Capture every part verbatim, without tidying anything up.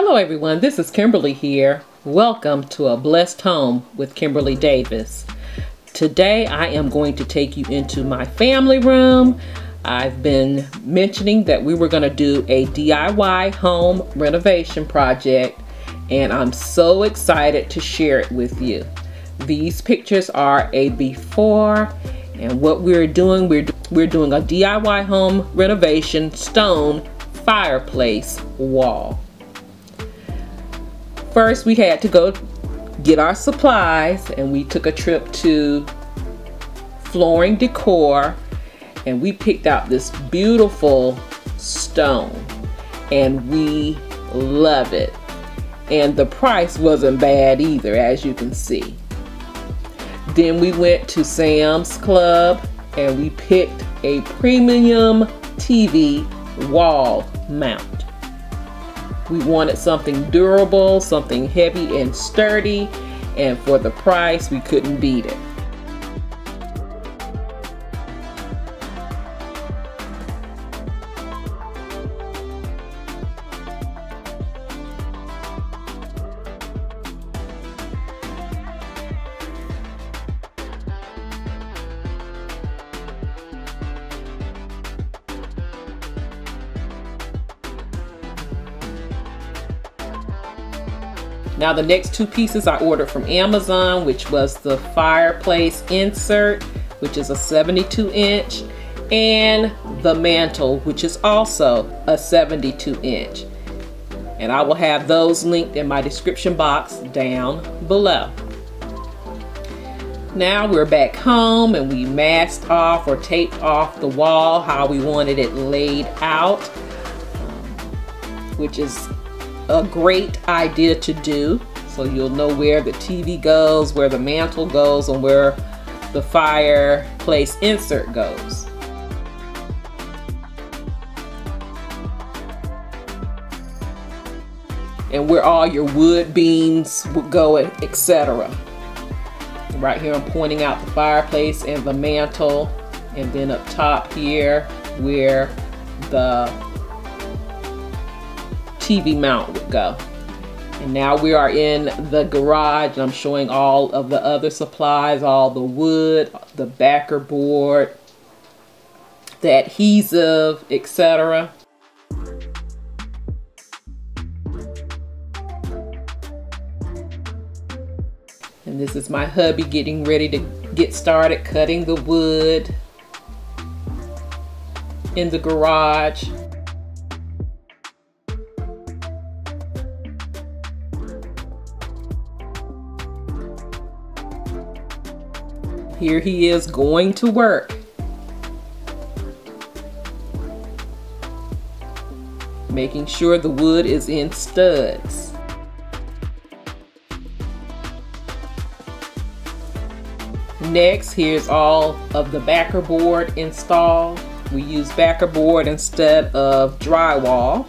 Hello everyone, this is Kimberly here. Welcome to A Blessed Home with Kimberly Davis. Today I am going to take you into my family room. I've been mentioning that we were going to do a D I Y home renovation project, and I'm so excited to share it with you. These pictures are a before, and what we're doing, we're, we're doing a D I Y home renovation stone fireplace wall. First, we had to go get our supplies, and we took a trip to Flooring Decor, and we picked out this beautiful stone, and we love it. And the price wasn't bad either, as you can see. Then we went to Sam's Club, and we picked a premium T V wall mount. We wanted something durable, something heavy and sturdy, and for the price, we couldn't beat it. Now the next two pieces I ordered from Amazon, which was the fireplace insert, which is a seventy-two inch, and the mantle, which is also a seventy-two inch. And I will have those linked in my description box down below. Now we're back home, and we masked off or taped off the wall how we wanted it laid out, which is a great idea to do, so you'll know where the T V goes, where the mantle goes, and where the fireplace insert goes. And where all your wood beams would go, et cetera. Right here I'm pointing out the fireplace and the mantle, and then up top here where the T V mount would go. And now we are in the garage, and I'm showing all of the other supplies, all the wood, the backer board, the adhesive, et cetera. And this is my hubby getting ready to get started cutting the wood in the garage. Here he is going to work, making sure the wood is in studs. Next, here's all of the backer board installed. We use backer board instead of drywall.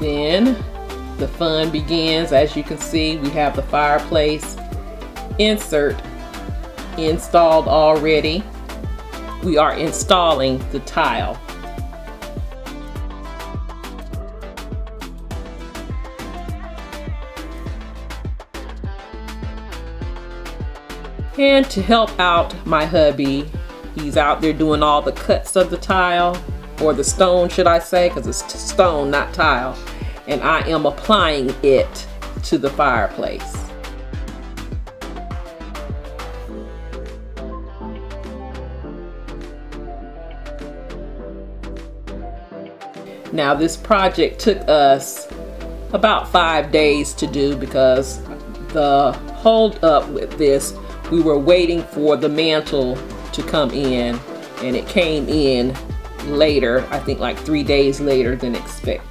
Then the fun begins. As you can see, we have the fireplace insert installed already. We are installing the tile. And to help out my hubby, he's out there doing all the cuts of the tile, or the stone should I say, because it's stone, not tile. And I am applying it to the fireplace. Now this project took us about five days to do, because the hold up with this, we were waiting for the mantle to come in, and it came in later, I think like three days later than expected.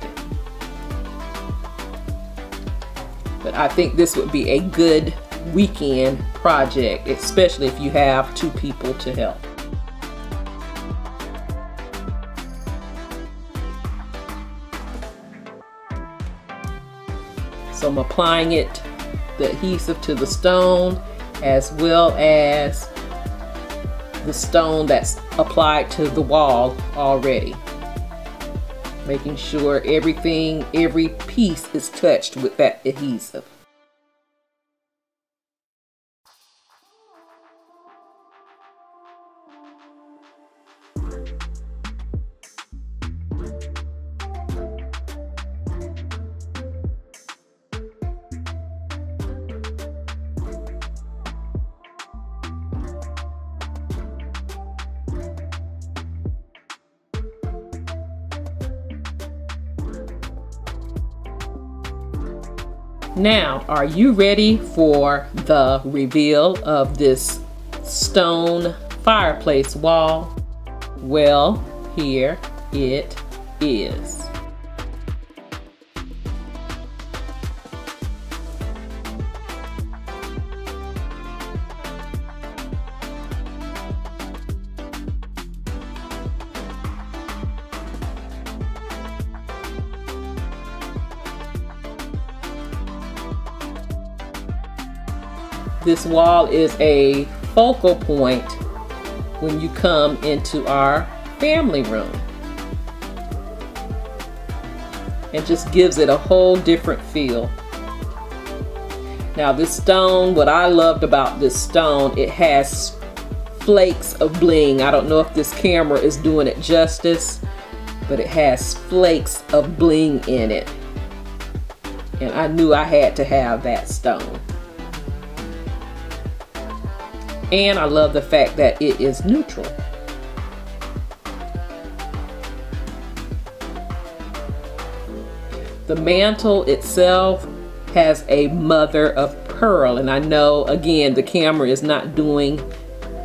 But I think this would be a good weekend project, especially if you have two people to help. So I'm applying it the adhesive to the stone, as well as the stone that's applied to the wall already. Making sure everything, every piece is touched with that adhesive. Now, are you ready for the reveal of this stone fireplace wall? Well, here it is. This wall is a focal point when you come into our family room. It just gives it a whole different feel. Now this stone, what I loved about this stone, it has flakes of bling. I don't know if this camera is doing it justice, but it has flakes of bling in it. And I knew I had to have that stone. And I love the fact that it is neutral. The mantle itself has a mother of pearl, and I know again the camera is not doing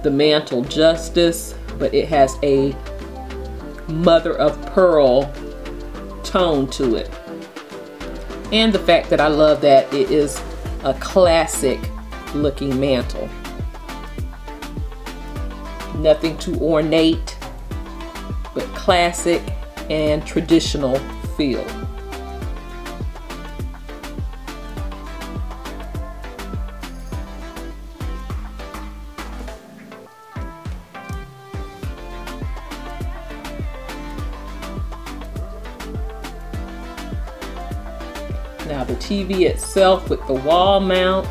the mantle justice, but it has a mother of pearl tone to it. And the fact that I love that it is a classic looking mantle. Nothing too ornate, but classic and traditional feel. Now the T V itself with the wall mount.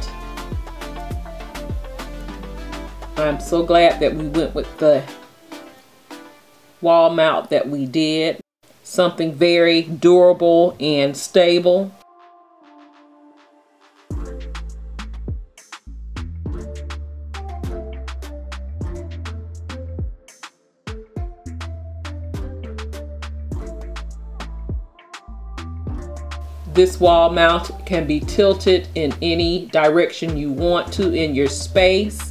I'm so glad that we went with the wall mount that we did. Something very durable and stable. This wall mount can be tilted in any direction you want to in your space.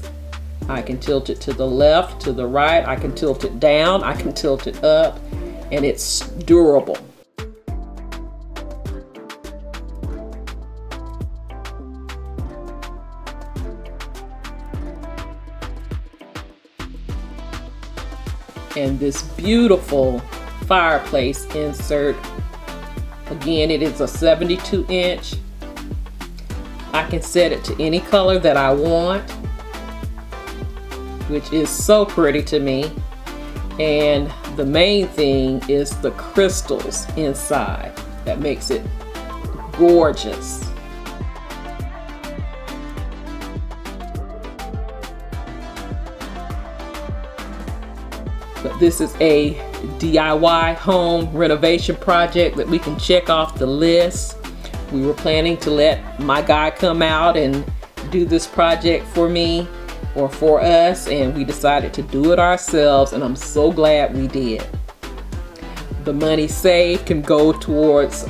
I can tilt it to the left, to the right, I can tilt it down, I can tilt it up, and it's durable. And this beautiful fireplace insert, again, it is a seventy-two inch. I can set it to any color that I want, which is so pretty to me. And the main thing is the crystals inside that makes it gorgeous. But this is a D I Y home renovation project that we can check off the list. We were planning to let my guy come out and do this project for me, or for us, and we decided to do it ourselves, and I'm so glad we did. The money saved can go towards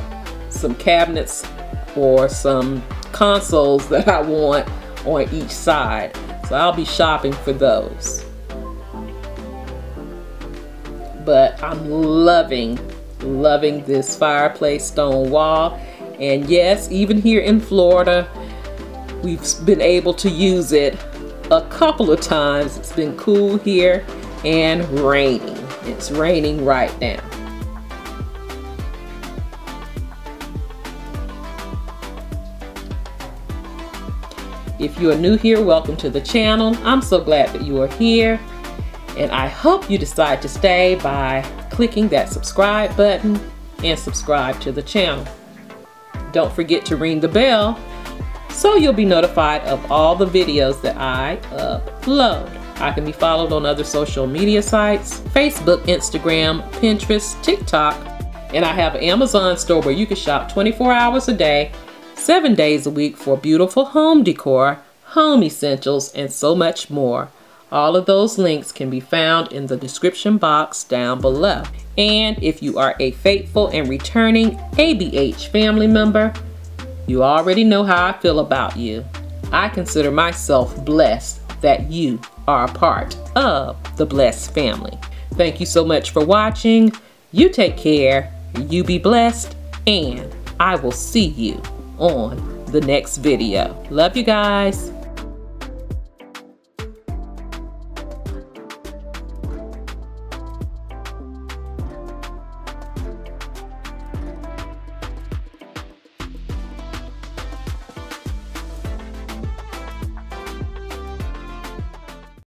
some cabinets or some consoles that I want on each side, so I'll be shopping for those. But I'm loving, loving this fireplace stone wall, and yes, even here in Florida, we've been able to use it a couple of times. It's been cool here and raining. It's raining right now. If you are new here, welcome to the channel. I'm so glad that you are here, and I hope you decide to stay by clicking that subscribe button and subscribe to the channel. Don't forget to ring the bell so you'll be notified of all the videos that I upload. I can be followed on other social media sites, Facebook, Instagram, Pinterest, TikTok, and I have an Amazon store where you can shop twenty-four hours a day, seven days a week for beautiful home decor, home essentials, and so much more. All of those links can be found in the description box down below. And if you are a faithful and returning A B H family member, you already know how I feel about you. I consider myself blessed that you are a part of the blessed family. Thank you so much for watching. You take care, you be blessed, and I will see you on the next video. Love you guys.